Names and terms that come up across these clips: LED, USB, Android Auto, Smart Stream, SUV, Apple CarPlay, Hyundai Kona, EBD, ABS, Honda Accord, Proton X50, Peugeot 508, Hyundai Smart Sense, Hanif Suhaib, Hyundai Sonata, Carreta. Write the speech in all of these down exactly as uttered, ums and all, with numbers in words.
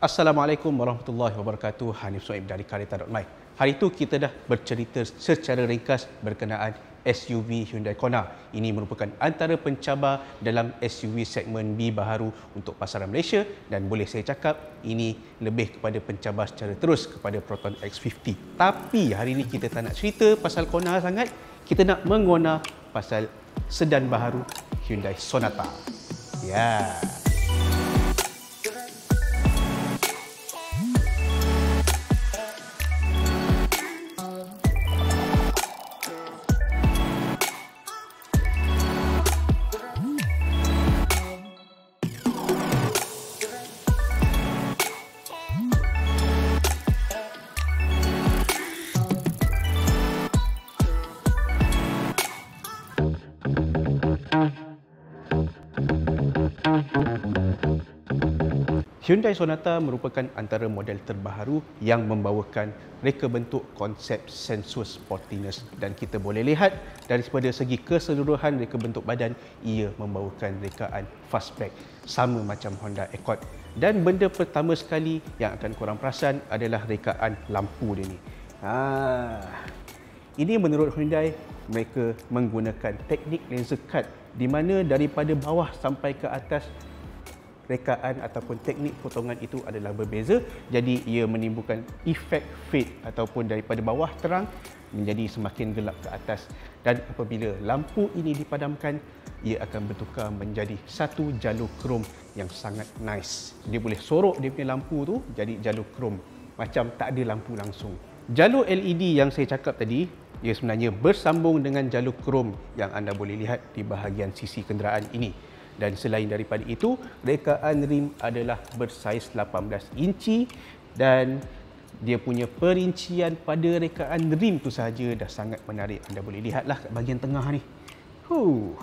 Assalamualaikum warahmatullahi wabarakatuh. Hanif Suhaib dari Carreta dot my. Hari itu kita dah bercerita secara ringkas berkenaan S U V Hyundai Kona. Ini merupakan antara pencabar dalam S U V segmen B baharu untuk pasaran Malaysia dan boleh saya cakap ini lebih kepada pencabar secara terus kepada Proton X lima puluh. Tapi hari ini kita tak nak cerita pasal Kona sangat. Kita nak mengona pasal sedan baharu Hyundai Sonata. Ya. Yeah. Hyundai Sonata merupakan antara model terbaharu yang membawakan reka bentuk konsep sensuous sportiness dan kita boleh lihat daripada segi keseluruhan reka bentuk badan ia membawakan rekaan fastback sama macam Honda Accord. Dan benda pertama sekali yang akan korang perasan adalah rekaan lampu dia ni. Ha. Ini menurut Hyundai mereka menggunakan teknik laser cut di mana daripada bawah sampai ke atas rekaan ataupun teknik potongan itu adalah berbeza, jadi ia menimbulkan efek fade ataupun daripada bawah terang menjadi semakin gelap ke atas, dan apabila lampu ini dipadamkan ia akan bertukar menjadi satu jalur krom yang sangat nice. Dia boleh sorok dia punya lampu tu jadi jalur krom macam tak ada lampu langsung. Jalur L E D yang saya cakap tadi ia sebenarnya bersambung dengan jalur krom yang anda boleh lihat di bahagian sisi kenderaan ini. Dan selain daripada itu, rekaan rim adalah bersaiz lapan belas inci dan dia punya perincian pada rekaan rim tu sahaja dah sangat menarik. Anda boleh lihatlah kat bahagian tengah ni. Huh.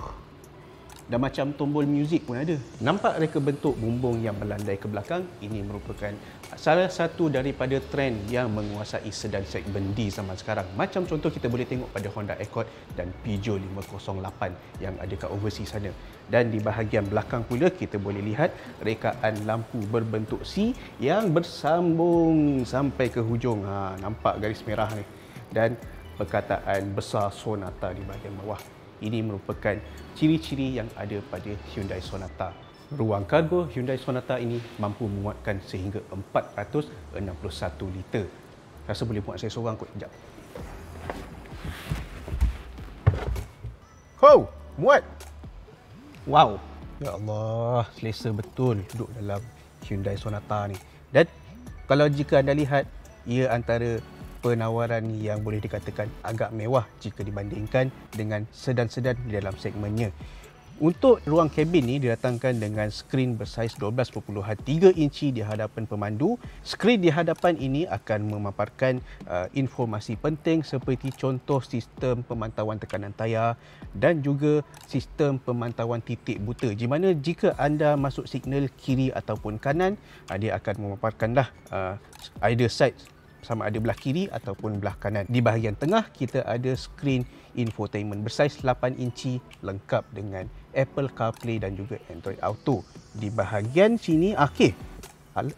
Dah macam tombol muzik pun ada. Nampak reka bentuk bumbung yang melandai ke belakang. Ini merupakan salah satu daripada trend yang menguasai sedan segmen D zaman sekarang. Macam contoh kita boleh tengok pada Honda Accord dan Peugeot lima kosong lapan yang ada kat overseas sana. Dan di bahagian belakang pula kita boleh lihat rekaan lampu berbentuk C yang bersambung sampai ke hujung. Ha, nampak garis merah ni. Dan perkataan besar Sonata di bahagian bawah. Ini merupakan ciri-ciri yang ada pada Hyundai Sonata. Ruang kargo Hyundai Sonata ini mampu memuatkan sehingga empat ratus enam puluh satu liter. Rasa boleh muat saya seorang kot, sekejap. Ho! Muat! Wow! Ya Allah, selesa betul duduk dalam Hyundai Sonata ni. Dan kalau jika anda lihat, ia antara penawaran yang boleh dikatakan agak mewah jika dibandingkan dengan sedan-sedan di dalam segmennya. Untuk ruang kabin ni didatangkan dengan skrin bersaiz dua belas perpuluhan tiga inci di hadapan pemandu. Skrin di hadapan ini akan memaparkan uh, informasi penting seperti contoh sistem pemantauan tekanan tayar dan juga sistem pemantauan titik buta. Di mana jika anda masuk signal kiri ataupun kanan, uh, dia akan memaparkanlah uh, either side sama ada belah kiri ataupun belah kanan. Di bahagian tengah kita ada skrin infotainment bersaiz lapan inci lengkap dengan Apple CarPlay dan juga Android Auto. Di bahagian sini, okey,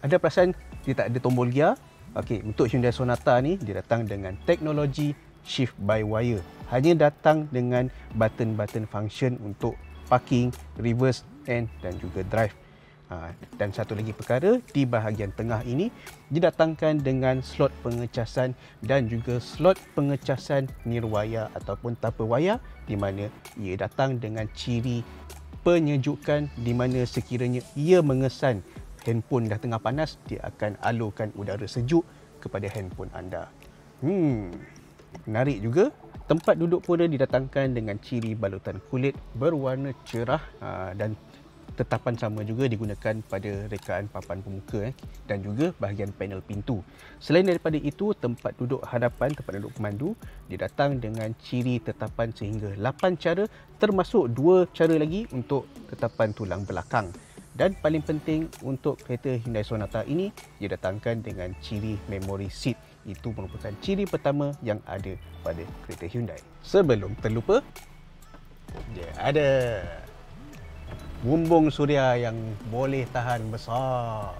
ada perasaan dia tak ada tombol gear. Okey, untuk Hyundai Sonata ni dia datang dengan teknologi shift by wire. Hanya datang dengan button-button function untuk parking, reverse, and dan juga drive. Ha, dan satu lagi perkara, di bahagian tengah ini didatangkan dengan slot pengecasan dan juga slot pengecasan nirwaya ataupun tapawaya di mana ia datang dengan ciri penyejukan di mana sekiranya ia mengesan handphone dah tengah panas, dia akan alurkan udara sejuk kepada handphone anda. Hmm, menarik juga. Tempat duduk pula didatangkan dengan ciri balutan kulit berwarna cerah, ha, dan tetapan sama juga digunakan pada rekaan papan pemuka eh, dan juga bahagian panel pintu. Selain daripada itu, tempat duduk hadapan, tempat duduk pemandu, dia datang dengan ciri tetapan sehingga lapan cara termasuk dua cara lagi untuk tetapan tulang belakang. Dan paling penting untuk kereta Hyundai Sonata ini, dia datangkan dengan ciri memory seat. Itu merupakan ciri pertama yang ada pada kereta Hyundai. Sebelum terlupa, dia ada bumbung suria yang boleh tahan besar.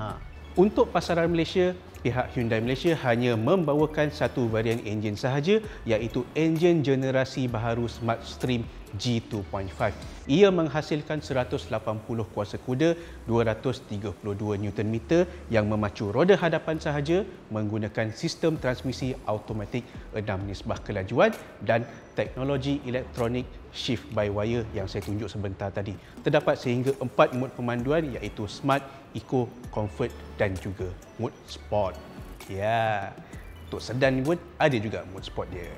Ha. Untuk pasaran Malaysia, pihak Hyundai Malaysia hanya membawakan satu varian enjin sahaja, iaitu enjin generasi baharu Smart Stream G dua titik lima. Ia menghasilkan seratus lapan puluh kuasa kuda, dua ratus tiga puluh dua Newton meter yang memacu roda hadapan sahaja menggunakan sistem transmisi automatik enam nisbah kelajuan dan teknologi elektronik shift by wire yang saya tunjuk sebentar tadi. Terdapat sehingga empat mod pemanduan, iaitu Smart, Eco, Comfort dan juga mode sport. Ya, untuk sedan pun ada juga mode sport dia.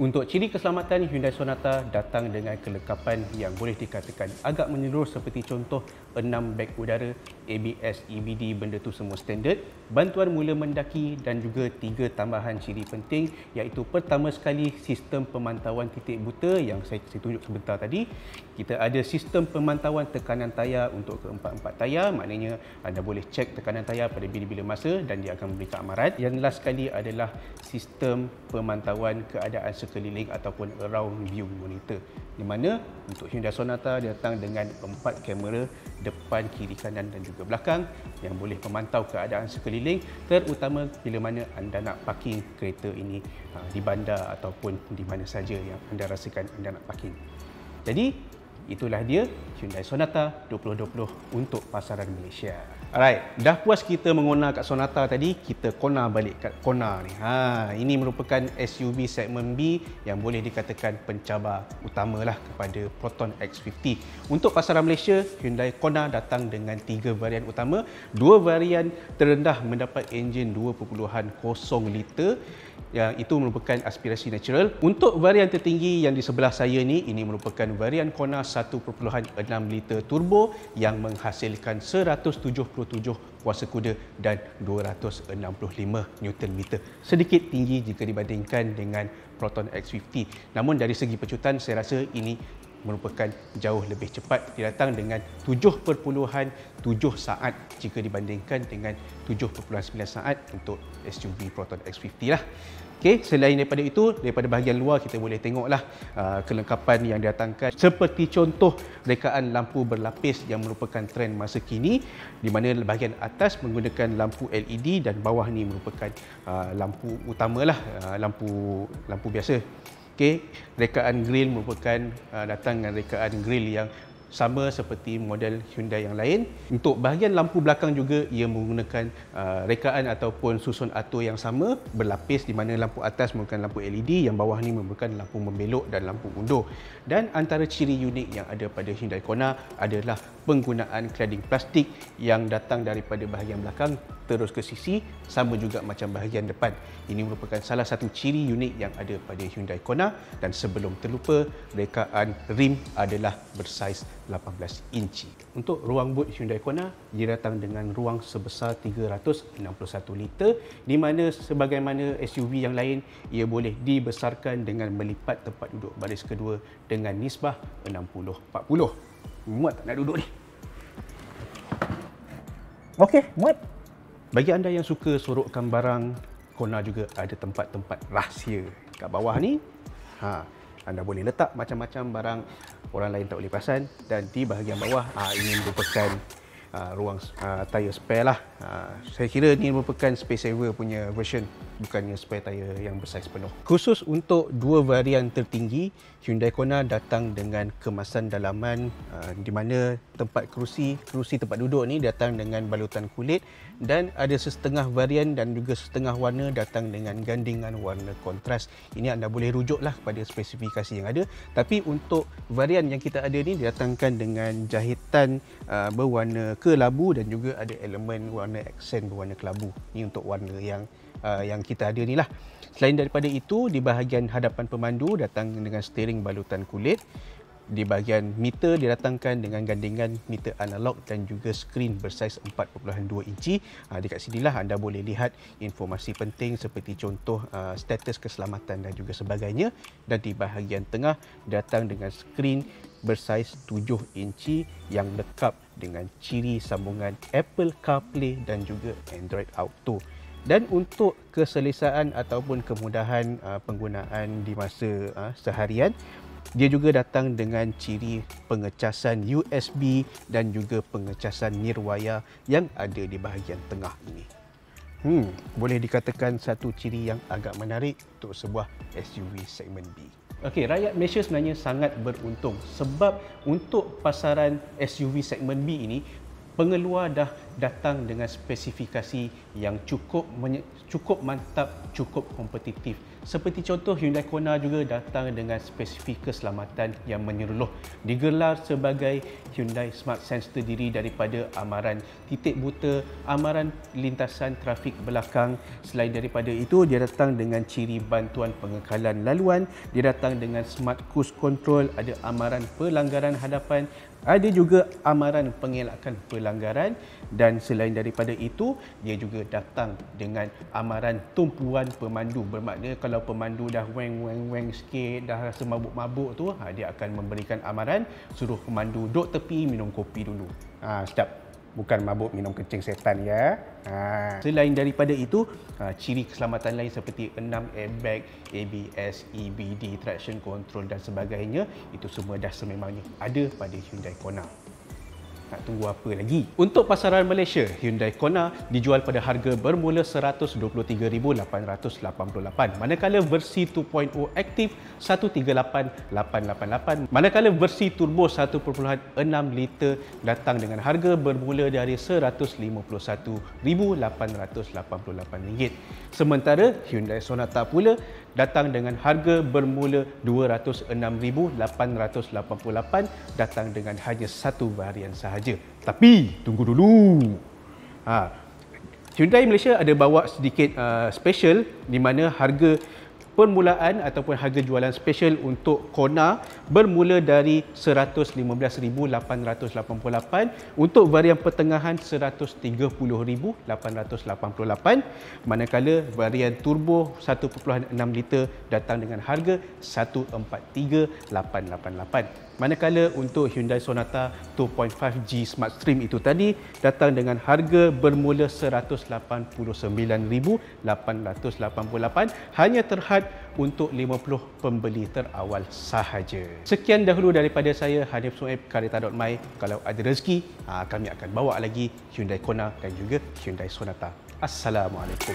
Untuk ciri keselamatan, Hyundai Sonata datang dengan kelengkapan yang boleh dikatakan agak menyeluruh, seperti contoh enam beg udara, A B S, E B D, benda tu semua standard, bantuan mula mendaki dan juga tiga tambahan ciri penting, iaitu pertama sekali sistem pemantauan titik buta yang saya, saya tunjuk sebentar tadi. Kita ada sistem pemantauan tekanan tayar untuk keempat-empat tayar, maknanya anda boleh cek tekanan tayar pada bila-bila masa dan dia akan memberi keamaran. Yang last sekali adalah sistem pemantauan keadaan sekeliling ataupun around view monitor, di mana untuk Hyundai Sonata datang dengan empat kamera depan, kiri, kanan dan juga belakang yang boleh memantau keadaan sekeliling, terutama bila mana anda nak parking kereta ini di bandar ataupun di mana saja yang anda rasakan anda nak parking. Jadi itulah dia Hyundai Sonata dua ribu dua puluh untuk pasaran Malaysia. Alright, dah puas kita mengona kat Sonata tadi, kita kona balik kat Kona ni. Ha, ini merupakan S U V segmen B yang boleh dikatakan pencabar utamalah kepada Proton X lima puluh. Untuk pasaran Malaysia, Hyundai Kona datang dengan tiga varian utama. Dua varian terendah mendapat enjin dua perpuluhan kosong liter. Yang itu merupakan aspirasi natural. Untuk varian tertinggi yang di sebelah saya ni, ini merupakan varian Kona satu perpuluhan enam liter turbo yang menghasilkan seratus tujuh puluh tujuh kuasa kuda dan dua ratus enam puluh lima Newton meter. Sedikit tinggi jika dibandingkan dengan Proton X lima puluh. Namun dari segi pecutan, saya rasa ini merupakan jauh lebih cepat. Dia datang dengan tujuh perpuluhan tujuh saat jika dibandingkan dengan tujuh perpuluhan sembilan saat untuk S U V Proton X lima puluh lah. Okey, selain daripada itu, daripada bahagian luar kita boleh tengoklah uh, kelengkapan yang didatangkan, seperti contoh rekaan lampu berlapis yang merupakan trend masa kini, di mana bahagian atas menggunakan lampu L E D dan bawah ni merupakan uh, lampu utamalah, uh, lampu lampu biasa. Okay. Rekaan grill merupakan uh, datang dengan rekaan grill yang sama seperti model Hyundai yang lain. Untuk bahagian lampu belakang juga ia menggunakan uh, rekaan ataupun susun atur yang sama berlapis, di mana lampu atas merupakan lampu L E D, yang bawah ni merupakan lampu membelok dan lampu undur. Dan antara ciri unik yang ada pada Hyundai Kona adalah penggunaan cladding plastik yang datang daripada bahagian belakang terus ke sisi, sama juga macam bahagian depan. Ini merupakan salah satu ciri unik yang ada pada Hyundai Kona. Dan sebelum terlupa, rekaan rim adalah bersaiz lapan belas inci. Untuk ruang boot Hyundai Kona, dia datang dengan ruang sebesar tiga ratus enam puluh satu liter, di mana sebagaimana S U V yang lain, ia boleh dibesarkan dengan melipat tempat duduk baris kedua dengan nisbah enam puluh empat puluh. Muat tak nak duduk ni? Okey, muat. Bagi anda yang suka sorokkan barang, Kona juga ada tempat-tempat rahsia. Kat bawah ni, ha, anda boleh letak macam-macam barang orang lain tak boleh perasan. Dan di bahagian bawah, ha, ini merupakan ha, ruang ha, tayar spare lah. Ha, saya kira ini merupakan space saver punya version, bukannya spare tayar yang bersaiz penuh. Khusus untuk dua varian tertinggi, Hyundai Kona datang dengan kemasan dalaman ha, di mana tempat kerusi, kerusi tempat duduk ni datang dengan balutan kulit. Dan ada setengah varian dan juga setengah warna datang dengan gandingan warna kontras. Ini anda boleh rujuklah kepada spesifikasi yang ada. Tapi untuk varian yang kita ada ni didatangkan dengan jahitan uh, berwarna kelabu dan juga ada elemen warna aksen berwarna kelabu. Ini untuk warna yang uh, yang kita ada ni lah. Selain daripada itu, di bahagian hadapan pemandu datang dengan steering balutan kulit. Di bahagian meter didatangkan dengan gandingan meter analog dan juga skrin bersaiz empat perpuluhan dua inci. Ha, dekat sinilah anda boleh lihat informasi penting seperti contoh uh, status keselamatan dan juga sebagainya. Dan di bahagian tengah datang dengan skrin bersaiz tujuh inci yang lengkap dengan ciri sambungan Apple CarPlay dan juga Android Auto. Dan untuk keselesaan ataupun kemudahan uh, penggunaan di masa uh, seharian, Dia juga datang dengan ciri pengecasan U S B dan juga pengecasan nirwaya yang ada di bahagian tengah ini. Hmm, boleh dikatakan satu ciri yang agak menarik untuk sebuah S U V segmen B. Okey, rakyat Malaysia sebenarnya sangat beruntung sebab untuk pasaran S U V segmen B ini, pengeluar dah datang dengan spesifikasi yang cukup cukup mantap, cukup kompetitif. Seperti contoh Hyundai Kona juga datang dengan spesifik keselamatan yang menyeluruh. Digelar sebagai Hyundai Smart Sense terdiri daripada amaran titik buta, amaran lintasan trafik belakang. Selain daripada itu, dia datang dengan ciri bantuan pengekalan laluan, dia datang dengan smart cruise control, ada amaran pelanggaran hadapan, ada juga amaran pengelakan pelanggaran, dan selain daripada itu dia juga datang dengan amaran tumpuan pemandu. Bermakna kalau pemandu dah weng-weng-weng sikit, dah rasa mabuk-mabuk tu, ha, dia akan memberikan amaran suruh pemandu duduk tepi minum kopi dulu. Ah, ha, sedap. Bukan mabuk minum kencing setan ya. Ha. Selain daripada itu, ciri keselamatan lain seperti enam airbag, A B S, E B D, traction control dan sebagainya, itu semua dah sememangnya ada pada Hyundai Kona. Nak tunggu apa lagi? Untuk pasaran Malaysia, Hyundai Kona dijual pada harga bermula seratus dua puluh tiga ribu lapan ratus lapan puluh lapan ringgit. Manakala versi dua titik kosong aktif seratus tiga puluh lapan ribu lapan ratus lapan puluh lapan ringgit. Manakala versi turbo satu perpuluhan enam liter datang dengan harga bermula dari seratus lima puluh satu ribu lapan ratus lapan puluh lapan ringgit. Sementara Hyundai Sonata pula datang dengan harga bermula dua ratus enam ribu lapan ratus lapan puluh lapan ringgit, datang dengan hanya satu varian sahaja. Tapi tunggu dulu. Ha, Hyundai Malaysia ada bawa sedikit uh, special di mana harga permulaan ataupun harga jualan special untuk Kona bermula dari seratus lima belas ribu lapan ratus lapan puluh lapan ringgit, untuk varian pertengahan seratus tiga puluh ribu lapan ratus lapan puluh lapan ringgit, manakala varian turbo satu perpuluhan enam liter datang dengan harga seratus empat puluh tiga ribu lapan ratus lapan puluh lapan ringgit. Manakala untuk Hyundai Sonata dua titik lima G Smart Stream itu tadi datang dengan harga bermula seratus lapan puluh sembilan ribu lapan ratus lapan puluh lapan ringgit, hanya terhad untuk lima puluh pembeli terawal sahaja. Sekian dahulu daripada saya, Hanif Suhaib, Carreta dot my. Kalau ada rezeki, kami akan bawa lagi Hyundai Kona dan juga Hyundai Sonata. Assalamualaikum.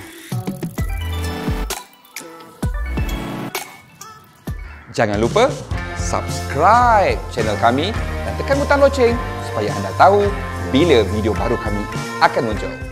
Jangan lupa subscribe channel kami dan tekan butang loceng supaya anda tahu bila video baru kami akan muncul.